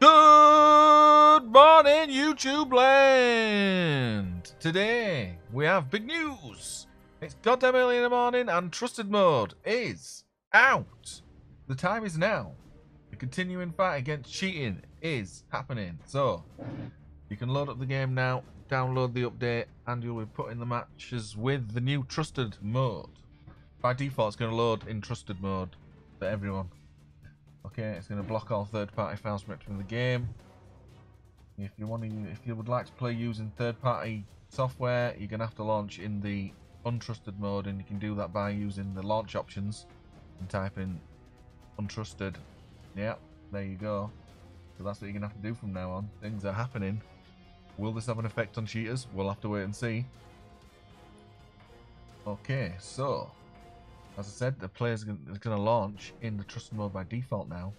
Good morning, YouTube land! Today, we have big news! It's goddamn early in the morning and Trusted Mode is out! The time is now. The continuing fight against cheating is happening. So, you can load up the game now, download the update, and you'll be putting the matches with the new Trusted Mode. By default, it's going to load in Trusted Mode for everyone. Okay, it's going to block all third-party files from the game. If you would like to play using third-party software, you're going to have to launch in the untrusted mode, and you can do that by using the launch options and type in untrusted. Yeah, there you go. So that's what you're going to have to do from now on. Things are happening. Will this have an effect on cheaters? We'll have to wait and see. Okay, so as I said, the player's going to launch in the trusted mode by default now,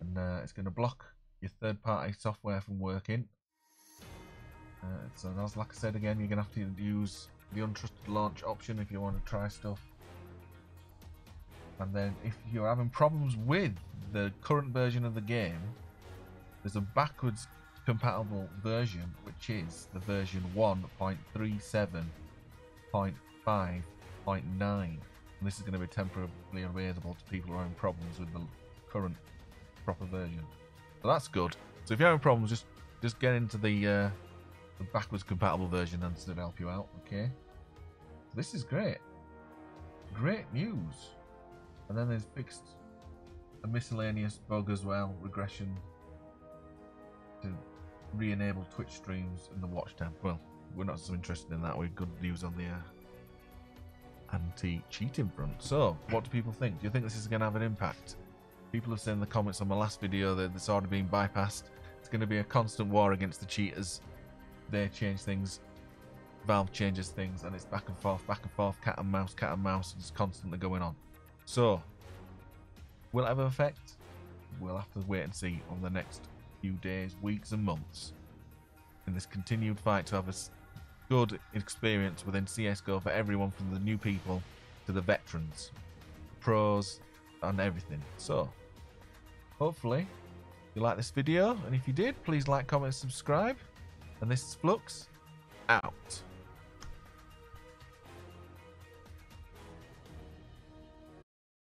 and it's going to block your third-party software from working. So that's, like I said again, you're going to have to use the untrusted launch option if you want to try stuff. And then if you're having problems with the current version of the game, there's a backwards compatible version, which is the version 1.37.5.9. And this is going to be temporarily available to people who are having problems with the current proper version. So that's good. So if you're having problems, just get into the backwards compatible version and it'll help you out. Okay. So this is great. Great news. And then there's fixed a miscellaneous bug as well. Regression to re-enable Twitch streams in the watch tab. Well, we're not so interested in that. We've got news on the anti-cheating front. So, what do people think? Do you think this is going to have an impact? People have said in the comments on my last video that it's already been bypassed. It's going to be a constant war against the cheaters. They change things, Valve changes things, and it's back and forth, cat and mouse, it's constantly going on. So, will it have an effect? We'll have to wait and see over the next few days, weeks and months. In this continued fight to have a good experience within CS:GO for everyone, from the new people to the veterans, pros, and everything. So, hopefully you like this video, and if you did, please like, comment, subscribe. And this is Flux out.